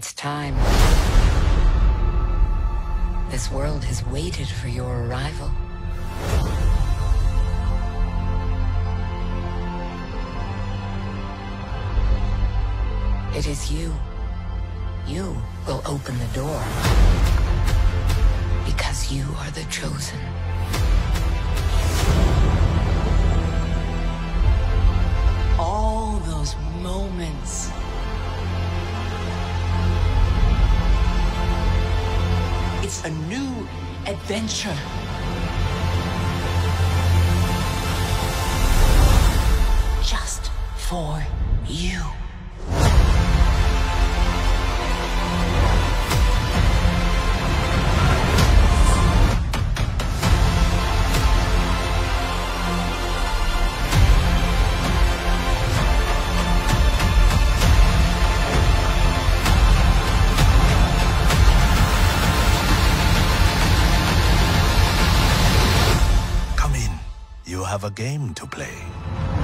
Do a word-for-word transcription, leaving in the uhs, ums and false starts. It's time. This world has waited for your arrival. It is you. You will open the door. Because you are the chosen. All those moments. It's a new adventure. Just for you. You have a game to play.